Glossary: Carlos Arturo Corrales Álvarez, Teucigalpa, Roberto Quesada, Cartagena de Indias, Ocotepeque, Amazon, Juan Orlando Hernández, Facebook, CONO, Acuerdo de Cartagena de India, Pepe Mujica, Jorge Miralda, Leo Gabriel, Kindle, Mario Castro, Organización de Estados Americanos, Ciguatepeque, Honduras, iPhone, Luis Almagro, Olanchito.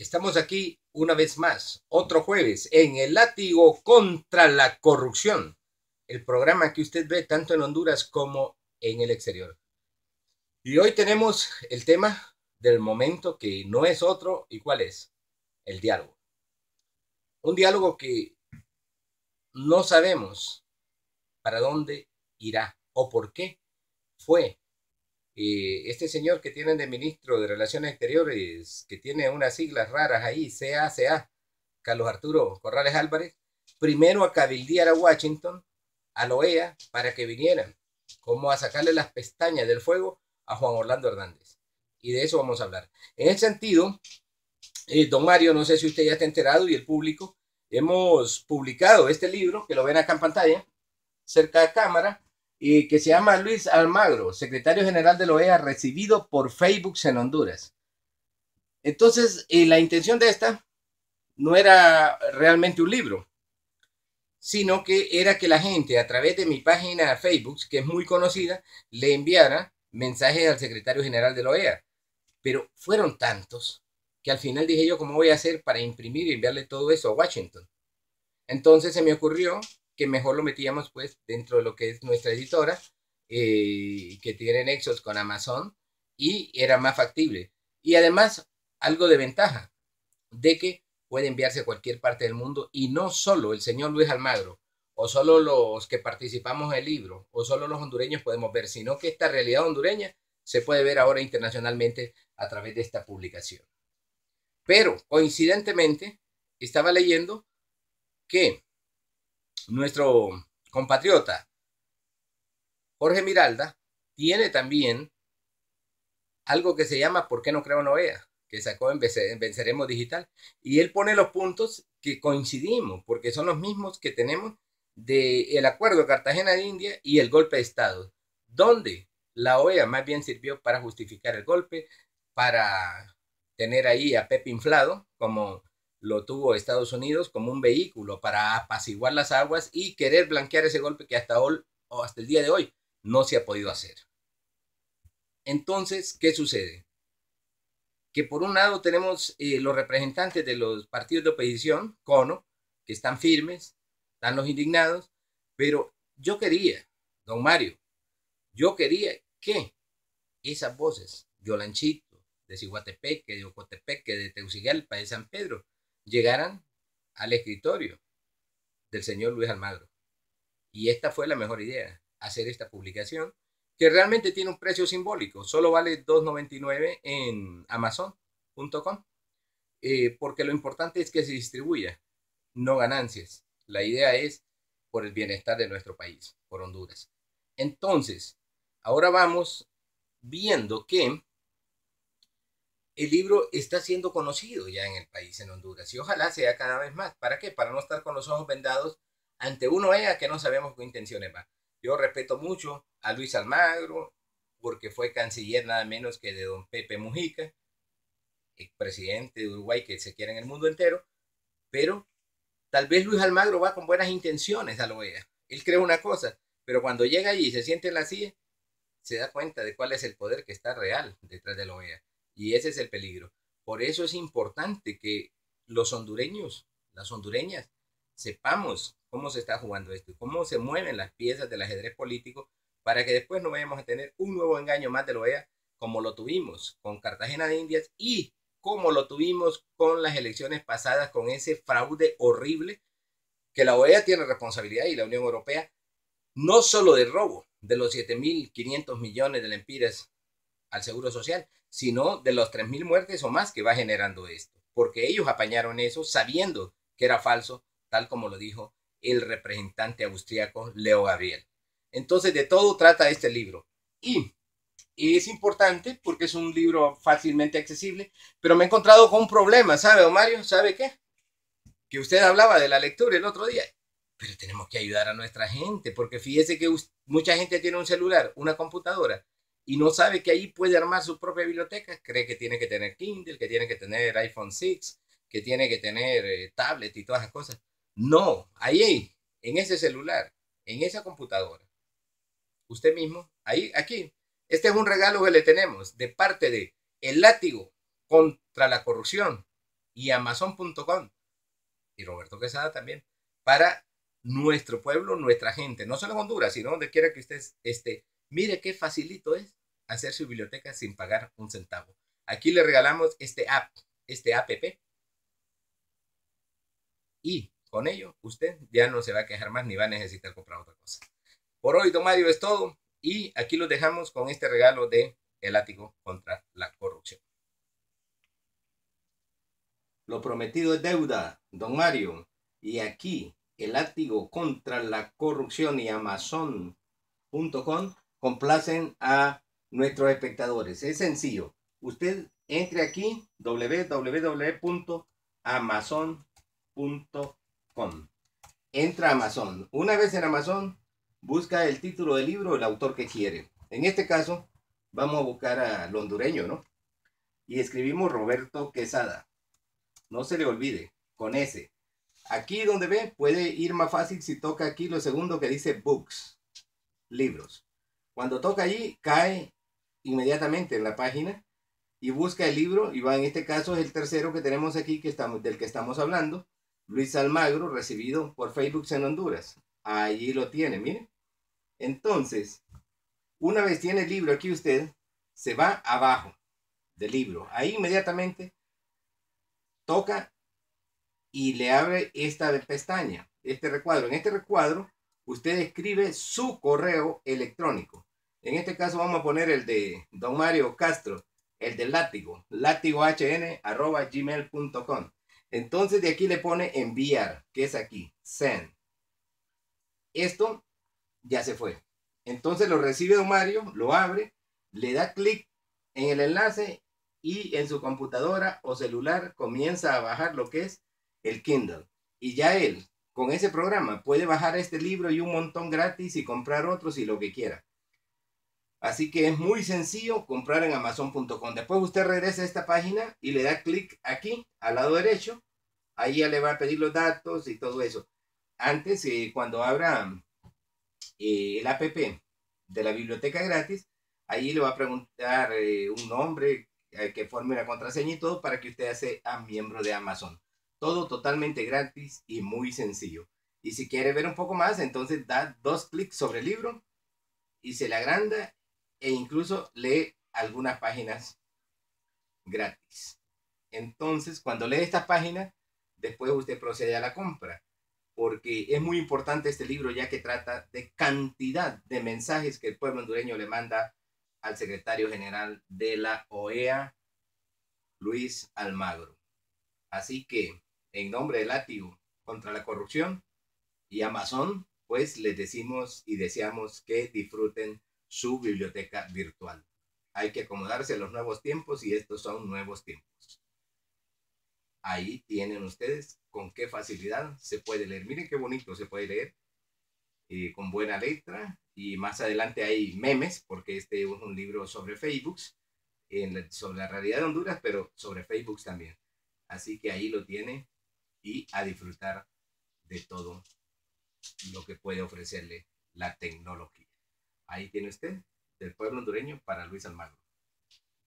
Estamos aquí una vez más, otro jueves, en El Látigo contra la Corrupción, el programa que usted ve tanto en Honduras como en el exterior. Y hoy tenemos el tema del momento, que no es otro, ¿y cuál es? El diálogo. Un diálogo que no sabemos para dónde irá o por qué fue. Este señor que tienen de ministro de Relaciones Exteriores, que tiene unas siglas raras ahí, CACA, Carlos Arturo Corrales Álvarez, primero a cabildear a Washington, a la OEA, para que vinieran, como a sacarle las pestañas del fuego a Juan Orlando Hernández. Y de eso vamos a hablar. En ese sentido, don Mario, no sé si usted ya está enterado y el público, hemos publicado este libro, que lo ven acá en pantalla, cerca de cámara, y que se llama Luis Almagro, secretario general de la OEA, recibido por Facebook en Honduras. Entonces, la intención de esta no era realmente un libro, sino que era que la gente, a través de mi página Facebook, que es muy conocida, le enviara mensajes al secretario general de la OEA. Pero fueron tantos que al final dije yo, ¿cómo voy a hacer para imprimir y enviarle todo eso a Washington? Entonces se me ocurrió que mejor lo metíamos pues dentro de lo que es nuestra editora, que tiene nexos con Amazon, y era más factible. Y además, algo de ventaja, de que puede enviarse a cualquier parte del mundo, y no solo el señor Luis Almagro, o solo los que participamos en el libro, o solo los hondureños podemos ver, sino que esta realidad hondureña se puede ver ahora internacionalmente a través de esta publicación. Pero, coincidentemente, estaba leyendo que nuestro compatriota Jorge Miralda tiene también algo que se llama ¿Por qué no creo una OEA?, que sacó en Venceremos Digital. Y él pone los puntos que coincidimos, porque son los mismos que tenemos del Acuerdo de Cartagena de India y el golpe de Estado, donde la OEA más bien sirvió para justificar el golpe, para tener ahí a Pepe inflado, como lo tuvo Estados Unidos, como un vehículo para apaciguar las aguas y querer blanquear ese golpe que hasta hoy, o hasta el día de hoy, no se ha podido hacer. Entonces, ¿qué sucede? Que por un lado tenemos los representantes de los partidos de oposición, CONO, que están firmes, están los indignados, pero yo quería, don Mario, yo quería que esas voces de Olanchito, de Ciguatepeque, de Ocotepeque, de Teucigalpa, de San Pedro, llegaran al escritorio del señor Luis Almagro. Y esta fue la mejor idea, hacer esta publicación, que realmente tiene un precio simbólico, solo vale $2.99 en Amazon.com, porque lo importante es que se distribuya, no ganancias. La idea es por el bienestar de nuestro país, por Honduras. Entonces, ahora vamos viendo que el libro está siendo conocido ya en el país, en Honduras, y ojalá sea cada vez más. ¿Para qué? Para no estar con los ojos vendados ante una OEA que no sabemos qué intenciones va. Yo respeto mucho a Luis Almagro, porque fue canciller nada menos que de don Pepe Mujica, expresidente de Uruguay que se quiere en el mundo entero, pero tal vez Luis Almagro va con buenas intenciones a la OEA. Él cree una cosa, pero cuando llega allí y se siente en la silla, se da cuenta de cuál es el poder que está real detrás de la OEA. Y ese es el peligro. Por eso es importante que los hondureños, las hondureñas, sepamos cómo se está jugando esto, cómo se mueven las piezas del ajedrez político, para que después no vayamos a tener un nuevo engaño más de la OEA, como lo tuvimos con Cartagena de Indias y como lo tuvimos con las elecciones pasadas, con ese fraude horrible que la OEA tiene responsabilidad y la Unión Europea, no solo de robo de los 7.500 millones de lempiras al Seguro Social, sino de los 3.000 muertes o más que va generando esto, porque ellos apañaron eso sabiendo que era falso, tal como lo dijo el representante austriaco Leo Gabriel. Entonces, de todo trata este libro, y es importante porque es un libro fácilmente accesible, pero me he encontrado con un problema, ¿sabe, don Mario? ¿Sabe qué? Que usted hablaba de la lectura el otro día, pero tenemos que ayudar a nuestra gente, porque fíjese que mucha gente tiene un celular, una computadora, y no sabe que ahí puede armar su propia biblioteca. Cree que tiene que tener Kindle, que tiene que tener iPhone 6, que tiene que tener tablet y todas esas cosas. No, ahí, en ese celular, en esa computadora, usted mismo, ahí, aquí. Este es un regalo que le tenemos de parte de El Látigo contra la Corrupción y Amazon.com y Roberto Quesada también, para nuestro pueblo, nuestra gente, no solo en Honduras, sino donde quiera que usted esté. Mire qué facilito es hacer su biblioteca sin pagar un centavo. Aquí le regalamos este app. Y con ello, usted ya no se va a quejar más ni va a necesitar comprar otra cosa. Por hoy, don Mario, es todo. Y aquí los dejamos con este regalo de El Látigo contra la Corrupción. Lo prometido es deuda, don Mario. Y aquí, El Látigo contra la Corrupción y Amazon.com complacen a nuestros espectadores. Es sencillo. Usted entre aquí, www.amazon.com. Entra a Amazon. Una vez en Amazon, busca el título del libro o el autor que quiere. En este caso, vamos a buscar al hondureño, ¿no? Y escribimos Roberto Quesada. No se le olvide, con S. Aquí donde ve, puede ir más fácil si toca aquí lo segundo que dice Books, libros. Cuando toca allí, cae inmediatamente en la página y busca el libro y va, en este caso es el tercero que tenemos aquí, del que estamos hablando, Luis Almagro, recibido por Facebook en Honduras. Allí lo tiene, mire. Entonces, una vez tiene el libro aquí usted, se va abajo del libro. Ahí inmediatamente toca y le abre esta pestaña, este recuadro. En este recuadro, usted escribe su correo electrónico. En este caso vamos a poner el de don Mario Castro, el del Látigo, latigohn@gmail.com. Entonces de aquí le pone enviar, que es aquí, send. Esto ya se fue. Entonces lo recibe don Mario, lo abre, le da clic en el enlace y en su computadora o celular comienza a bajar lo que es el Kindle. Y ya él, con ese programa, puede bajar este libro y un montón gratis y comprar otros y lo que quiera. Así que es muy sencillo comprar en Amazon.com. Después usted regresa a esta página y le da clic aquí, al lado derecho. Ahí ya le va a pedir los datos y todo eso. Antes, cuando abra el app de la biblioteca gratis, ahí le va a preguntar un nombre, que forme una contraseña y todo para que usted sea miembro de Amazon. Todo totalmente gratis y muy sencillo. Y si quiere ver un poco más, entonces da dos clics sobre el libro y se le agranda. E incluso lee algunas páginas gratis. Entonces, cuando lee estas páginas, después usted procede a la compra. Porque es muy importante este libro, ya que trata de cantidad de mensajes que el pueblo hondureño le manda al secretario general de la OEA, Luis Almagro. Así que, en nombre del Látigo contra la Corrupción y Amazon, pues les decimos y deseamos que disfruten su biblioteca virtual. Hay que acomodarse a los nuevos tiempos y estos son nuevos tiempos. Ahí tienen ustedes con qué facilidad se puede leer. Miren qué bonito se puede leer, con buena letra, y más adelante hay memes, porque este es un libro sobre Facebook, sobre la realidad de Honduras, pero sobre Facebook también. Así que ahí lo tiene y a disfrutar de todo lo que puede ofrecerle la tecnología. Ahí tiene usted, del pueblo hondureño para Luis Almagro.